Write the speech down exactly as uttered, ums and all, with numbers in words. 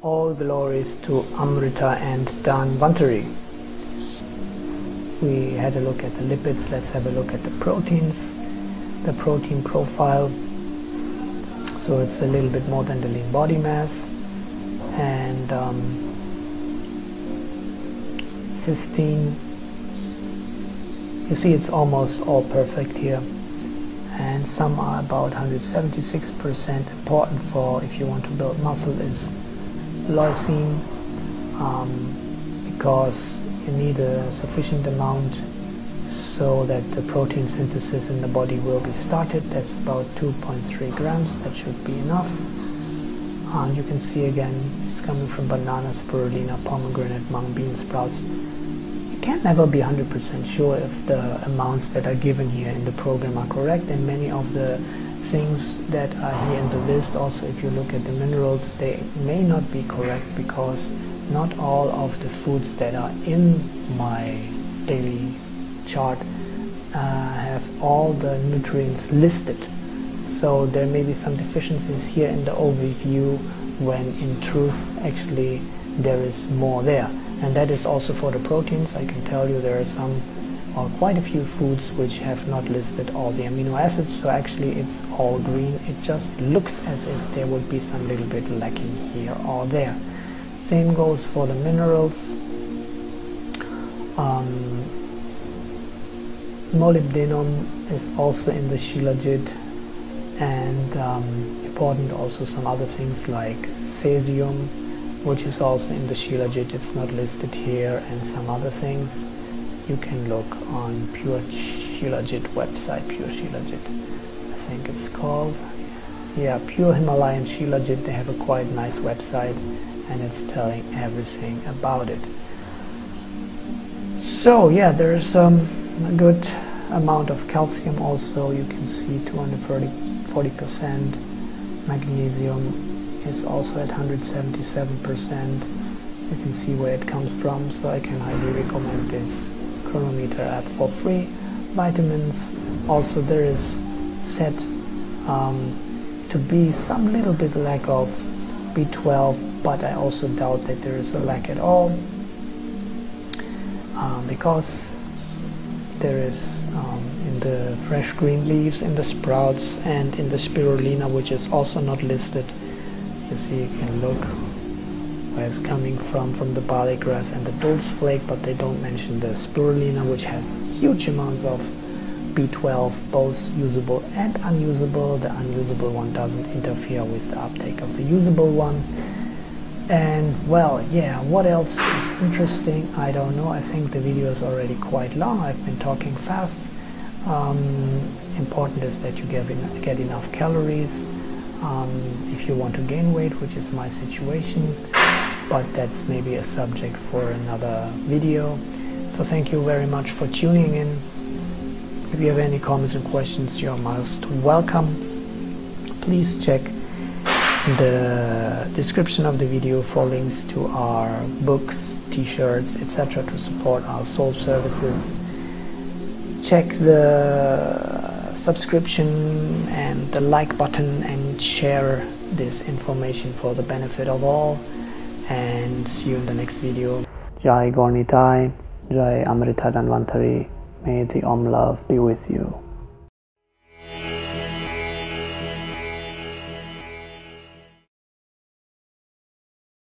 All glories to Amrita and Dhanvantari. We had a look at the lipids. Let's have a look at the proteins, the protein profile. So it's a little bit more than the lean body mass, and um, cysteine. You see, it's almost all perfect here, and some are about one hundred seventy-six percent. Important for if you want to build muscle is lysine, um, because you need a sufficient amount so that the protein synthesis in the body will be started. That's about two point three grams. That should be enough. And you can see again, it's coming from banana, spirulina, pomegranate, mung bean sprouts. You can never be one hundred percent sure if the amounts that are given here in the program are correct, and many of the things that are here in the list, also if you look at the minerals, they may not be correct, because not all of the foods that are in my daily chart uh, have all the nutrients listed. So there may be some deficiencies here in the overview, when in truth actually there is more there. And that is also for the proteins. I can tell you there are some or quite a few foods which have not listed all the amino acids, so actually it's all green. It just looks as if there would be some little bit lacking here or there. Same goes for the minerals. Um, Molybdenum is also in the Shilajit, and um, important also some other things like cesium, which is also in the Shilajit. It's not listed here, and some other things. You can look on Pure Shilajit website, Pure Shilajit, I think it's called. Yeah, Pure Himalayan Shilajit. They have a quite nice website, and it's telling everything about it. So yeah, there's um, a good amount of calcium also. You can see two hundred forty percent. Magnesium is also at one hundred seventy-seven percent. You can see where it comes from, so I can highly recommend this Chronometer app for free. Vitamins also, there is said um, to be some little bit lack of B twelve, but I also doubt that there is a lack at all, um, because there is um, in the fresh green leaves, in the sprouts, and in the spirulina, which is also not listed. You see, you can look where it's coming from, from the barley grass and the dulse flake, but they don't mention the spirulina, which has huge amounts of B twelve, both usable and unusable. The unusable one doesn't interfere with the uptake of the usable one. And well, yeah, what else is interesting? I don't know. I think the video is already quite long. I've been talking fast. Um, important is that you get, en get enough calories um, if you want to gain weight, which is my situation, but that's maybe a subject for another video. So thank you very much for tuning in. If you have any comments and questions, you're most welcome. Please check the description of the video for links to our books, t-shirts, et cetera to support our soul services. Check the subscription and the like button, and share this information for the benefit of all. And see you in the next video. Jai Gornitai, Jai Amrita-Dhanvantari. May the Om love be with you.